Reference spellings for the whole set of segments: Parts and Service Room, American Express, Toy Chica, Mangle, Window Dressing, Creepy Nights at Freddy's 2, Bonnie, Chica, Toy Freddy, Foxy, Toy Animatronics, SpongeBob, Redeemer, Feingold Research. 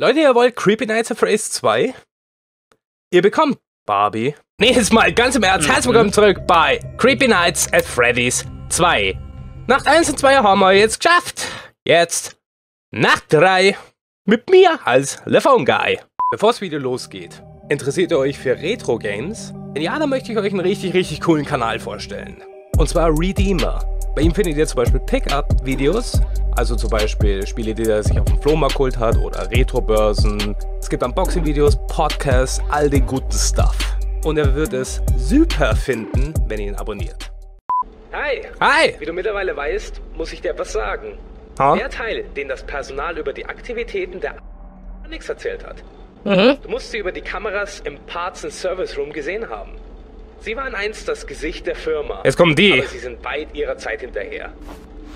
Leute, ihr wollt Creepy Nights at Freddy's 2? Ihr bekommt Barbie. Nee, jetzt mal ganz im Ernst. Herzlich willkommen zurück bei Creepy Nights at Freddy's 2. Nacht 1 und 2 haben wir jetzt geschafft. Jetzt Nacht 3 mit mir als Le Phone Guy. Bevor das Video losgeht, interessiert ihr euch für Retro-Games? Wenn ja, dann möchte ich euch einen richtig coolen Kanal vorstellen. Und zwar Redeemer. Bei ihm findet ihr zum Beispiel Pickup-Videos, also zum Beispiel Spiele, die er sich auf dem Flohmarkt geholt hat oder Retro-Börsen. Es gibt Unboxing-Videos, Podcasts, all den guten Stuff. Und er wird es super finden, wenn ihr ihn abonniert. Hi! Hi! Wie du mittlerweile weißt, muss ich dir etwas sagen. Ha? Der Teil, den das Personal über die Aktivitäten der nichts erzählt hat. Mhm. Du musst sie über die Kameras im Parts and Service Room gesehen haben. Sie waren einst das Gesicht der Firma. Jetzt kommen die. Aber sie sind weit ihrer Zeit hinterher.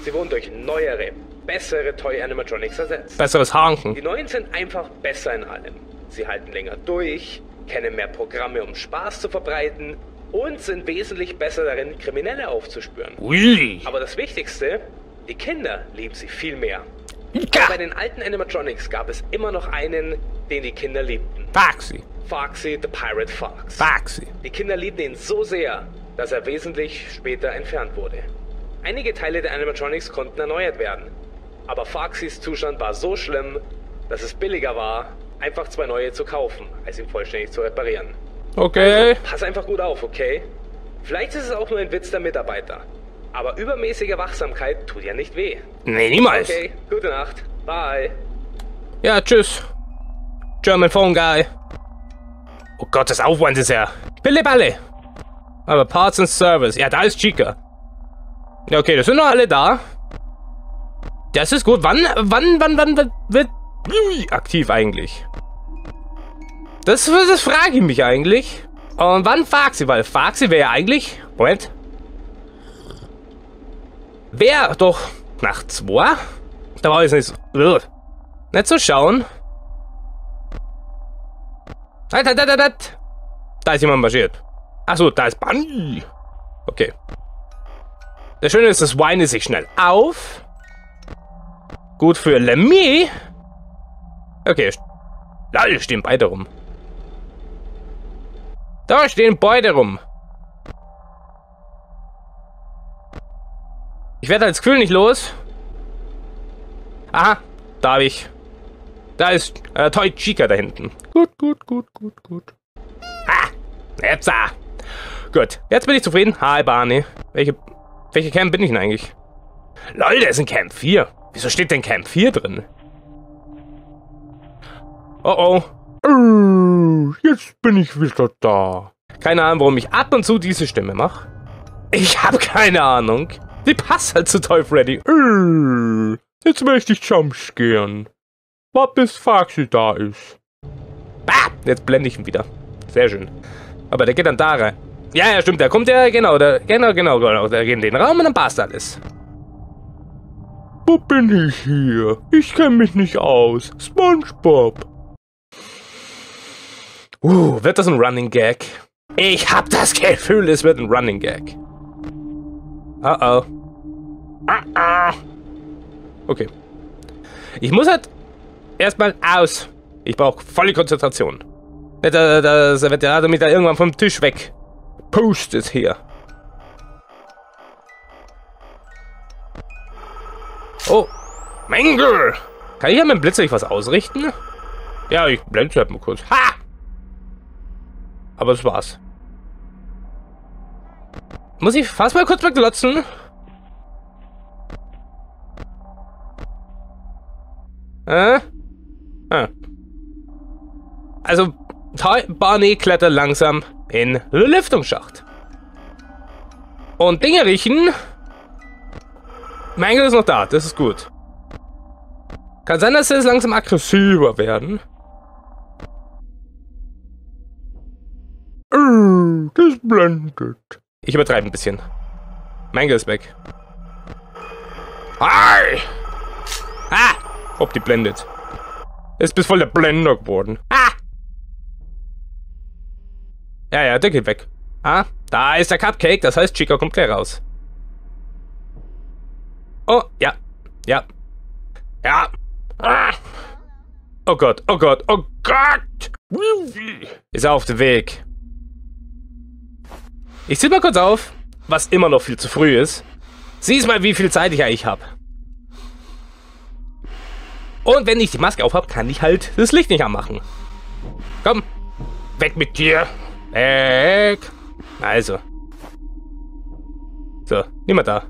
Sie wurden durch neuere, bessere Toy Animatronics ersetzt. Besseres Hanken. Die neuen sind einfach besser in allem. Sie halten länger durch, kennen mehr Programme, um Spaß zu verbreiten und sind wesentlich besser darin, Kriminelle aufzuspüren. Ui. Aber das Wichtigste, die Kinder lieben sie viel mehr. Ja. Bei den alten Animatronics gab es immer noch einen, den die Kinder liebten. Foxy. Foxy, the Pirate Fox. Foxy. Die Kinder liebten ihn so sehr, dass er wesentlich später entfernt wurde. Einige Teile der Animatronics konnten erneuert werden. Aber Foxys Zustand war so schlimm, dass es billiger war, einfach zwei neue zu kaufen, als ihn vollständig zu reparieren. Okay. Also, pass einfach gut auf, okay? Vielleicht ist es auch nur ein Witz der Mitarbeiter. Aber übermäßige Wachsamkeit tut ja nicht weh. Nee, niemals. Okay, gute Nacht. Bye. Ja, tschüss. German Phone Guy. Oh Gott, das Aufwand ist ja. Bille Balle. Aber Parts and Service. Ja, da ist Chica. Ja, okay, das sind noch alle da. Das ist gut. Wann wird aktiv eigentlich? Das frage ich mich eigentlich. Und wann Foxy? Weil Foxy wäre ja eigentlich... Moment. Wäre doch nach 2. Da war ich nicht so... Nicht so schauen. Da ist jemand marschiert. Achso, da ist Bonnie. Okay. Das Schöne ist, das weine sich schnell auf. Gut für Lemmy. Okay. Da stehen beide rum. Da stehen beide rum. Ich werde als Gefühl nicht los. Aha, da habe ich. Da ist Toy Chica da hinten. Gut. Ha! Jetzt da. Gut, jetzt bin ich zufrieden. Hi, Barney. Welche Camp bin ich denn eigentlich? Lol, da ist ein Camp 4. Wieso steht denn Camp 4 drin? Oh. Jetzt bin ich wieder da. Keine Ahnung, warum ich ab und zu diese Stimme mache. Ich habe keine Ahnung. Die passt halt zu Toy Freddy. Jetzt möchte ich jumpscaren. Warte, bis Foxy da ist. Ah, jetzt blende ich ihn wieder. Sehr schön. Aber der geht dann da rein. Ja, stimmt, der kommt ja, genau. Der geht in den Raum und dann passt alles. Wo bin ich hier? Ich kenne mich nicht aus. SpongeBob. Wird das ein Running Gag? Ich hab das Gefühl, es wird ein Running Gag. Uh-oh. Okay. Ich muss halt erstmal aus. Ich brauche volle Konzentration. Das wird ja damit irgendwann vom Tisch weg. Pustet hier. Oh. Mangle! Kann ich ja mit dem Blitzer nicht was ausrichten? Ja, ich blende halt mal kurz. Ha! Aber das war's. Muss ich fast mal kurz weglotzen? Also, Bonnie klettert langsam in den Lüftungsschacht. Und Dinge riechen. Mangle ist noch da, das ist gut. Kann sein, dass sie jetzt langsam aggressiver werden. Das blendet. Ich übertreibe ein bisschen. Mangle ist weg. Hi! Ah! Ob die blendet. Ist bis voll der Blender geworden. Ah! Ja, der geht weg. Ah, da ist der Cupcake, das heißt, Chica kommt gleich raus. Oh, ja. Ja. Ja. Ah! Oh Gott, oh Gott, oh Gott! Ist er auf dem Weg. Ich zähl mal kurz auf, was immer noch viel zu früh ist. Siehst mal, wie viel Zeit ich eigentlich habe. Und wenn ich die Maske aufhab, kann ich halt das Licht nicht anmachen. Komm, weg mit dir. Weg. Also. So, niemand da.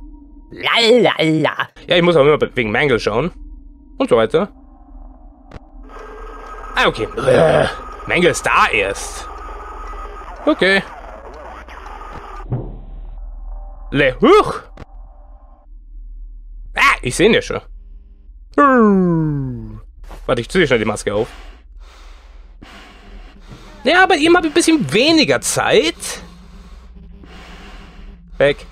Lalala. Ja, ich muss auch immer wegen Mangle schauen. Und so weiter. Ah, okay. Mangle ist da erst. Okay. Le hoch. Ah, ich sehe ihn ja schon. Warte, ich ziehe schnell die Maske auf. Ja, bei ihm habe ich ein bisschen weniger Zeit. Weg.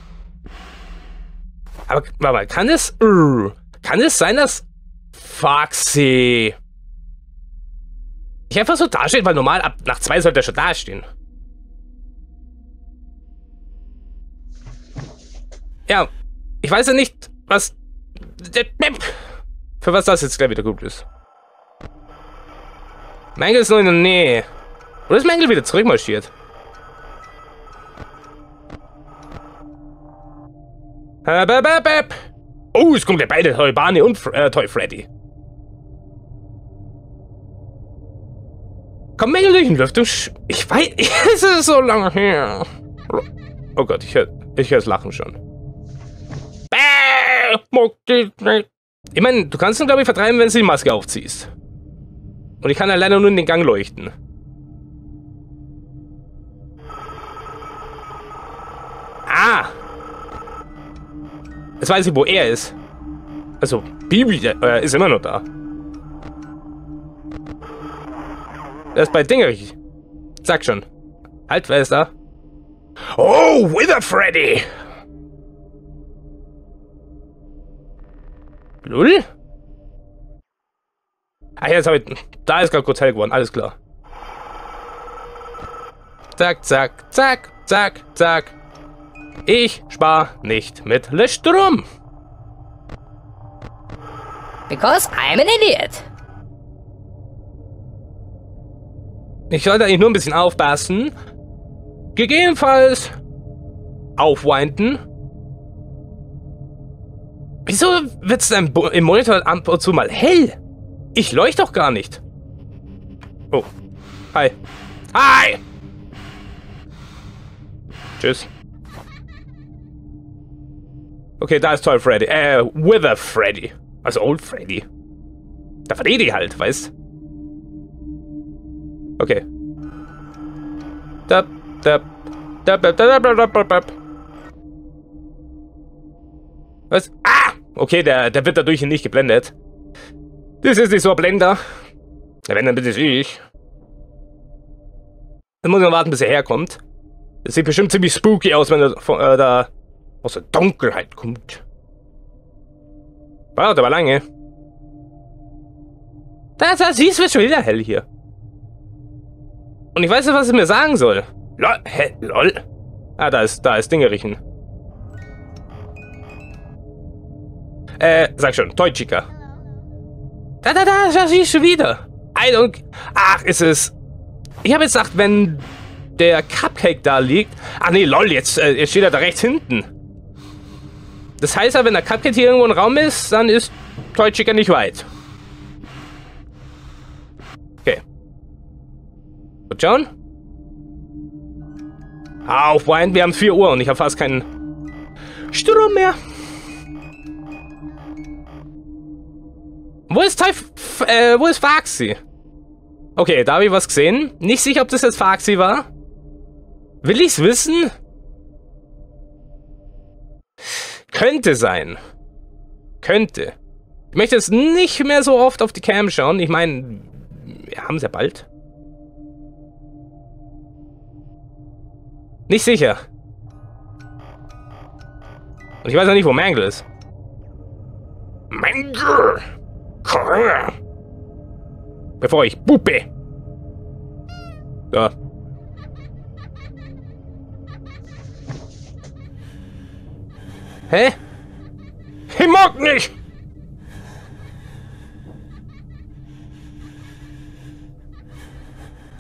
Aber, warte mal, kann es sein, dass Foxy nicht einfach so dasteht, weil normal ab nach 2 sollte er schon dastehen. Ja, ich weiß ja nicht, was... Für was das jetzt gleich wieder gut ist. Mangle ist nur in der Nähe. Oder ist Mangle wieder zurückmarschiert? Oh, es kommen gleich beide, Toy Bonnie und Toy Freddy. Kommt Mangle durch den Lüftung? Ich weiß, es ist so lange her. Oh Gott, ich hör das Lachen schon. Ich meine, du kannst ihn, glaube ich, vertreiben, wenn du die Maske aufziehst. Und ich kann alleine nur in den Gang leuchten. Ah! Jetzt weiß ich, wo er ist. Also, Bibi ist immer noch da. Er ist bei Dingerich. Sag schon. Halt, wer ist da? Oh, Wither Freddy! Lul? Ah, jetzt habe ich... Da ist gerade kurz hell geworden, alles klar. Zack, zack, zack, zack, zack. Ich spare nicht mit Lichtstrom. Because I'm an idiot. Ich sollte eigentlich nur ein bisschen aufpassen. Gegebenenfalls... aufwinden. Wieso wird es denn im Monitor ab und zu mal hell? Ich leuchte doch gar nicht. Oh. Hi. Hi! Tschüss. Okay, da ist Toy Freddy. Wither Freddy. Also Old Freddy. Da Freddy halt, weißt? Okay. Was? Ah! Okay, der wird dadurch nicht geblendet. Das ist nicht so ein Blender. Wenn, dann bitte ich. Dann muss man warten, bis er herkommt. Das sieht bestimmt ziemlich spooky aus, wenn er von, da aus der Dunkelheit kommt. Warte aber lange. Da siehst du, wird schon wieder hell hier. Und ich weiß nicht, was es mir sagen soll. Lol. Hä? Lol. Ah, da ist Dingerichen. Sag schon, Toy Chica. Da siehst du wieder. Ach, ist es. Ich habe jetzt gesagt, wenn der Cupcake da liegt. Ach nee, lol, jetzt steht er da rechts hinten. Das heißt ja, wenn der Cupcake hier irgendwo im Raum ist, dann ist Toy Chica nicht weit. Okay. Gut schauen. Auf, Brian, wir haben 4 Uhr und ich habe fast keinen Strom mehr. Wo ist Foxy? Okay, da habe ich was gesehen. Nicht sicher, ob das jetzt Foxy war. Will ich's wissen? Könnte sein. Könnte. Ich möchte jetzt nicht mehr so oft auf die Cam schauen. Ich meine, wir haben es ja bald. Nicht sicher. Und ich weiß noch nicht, wo Mangle ist. Mangle! Bevor ich buppe. Da. Hä? Ich mag nicht.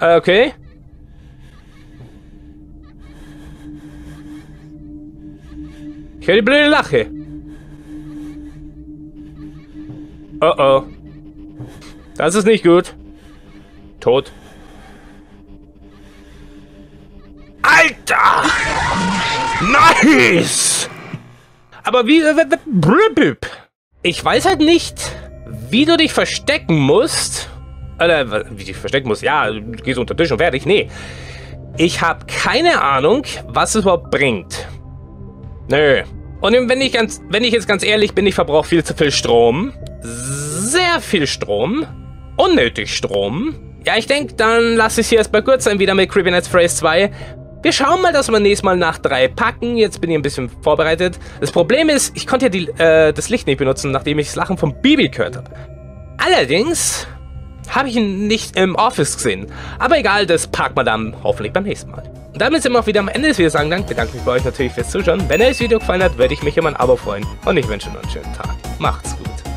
Okay. Ich höre die blöde Lache. Oh oh. Das ist nicht gut. Tot. Alter! Nice! Aber wie... Ich weiß halt nicht, wie du dich verstecken musst. Oder wie dich verstecken musst. Ja, du gehst unter den Tisch und fertig. Nee. Ich habe keine Ahnung, was es überhaupt bringt. Nö. Und wenn ich jetzt ganz ehrlich bin, ich verbrauche viel zu viel Strom. Sehr viel Strom. Unnötig Strom. Ja, ich denke, dann lasse ich es hier erst mal kurz sein, wieder mit Creepy Nights at Freddy's 2. Wir schauen mal, dass wir nächstes Mal nach 3 packen. Jetzt bin ich ein bisschen vorbereitet. Das Problem ist, ich konnte ja das Licht nicht benutzen, nachdem ich das Lachen von Bibi gehört habe. Allerdings habe ich ihn nicht im Office gesehen. Aber egal, das packen wir dann hoffentlich beim nächsten Mal. Und damit sind wir auch wieder am Ende des Videos angelangt. Bedanke mich bei euch natürlich fürs Zuschauen. Wenn euch das Video gefallen hat, würde ich mich über ein Abo freuen. Und ich wünsche noch einen schönen Tag. Macht's gut.